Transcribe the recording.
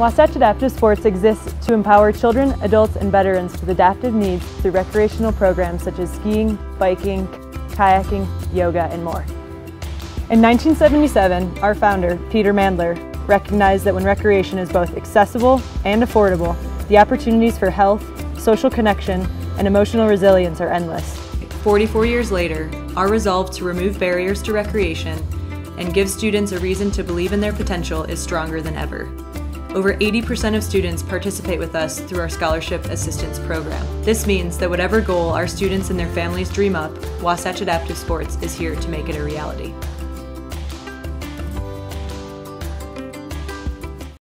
Wasatch Adaptive Sports exists to empower children, adults, and veterans with adaptive needs through recreational programs such as skiing, biking, kayaking, yoga, and more. In 1977, our founder, Peter Mandler, recognized that when recreation is both accessible and affordable, the opportunities for health, social connection, and emotional resilience are endless. 44 years later, our resolve to remove barriers to recreation and give students a reason to believe in their potential is stronger than ever. Over 80% of students participate with us through our Scholarship Assistance Program. This means that whatever goal our students and their families dream up, Wasatch Adaptive Sports is here to make it a reality.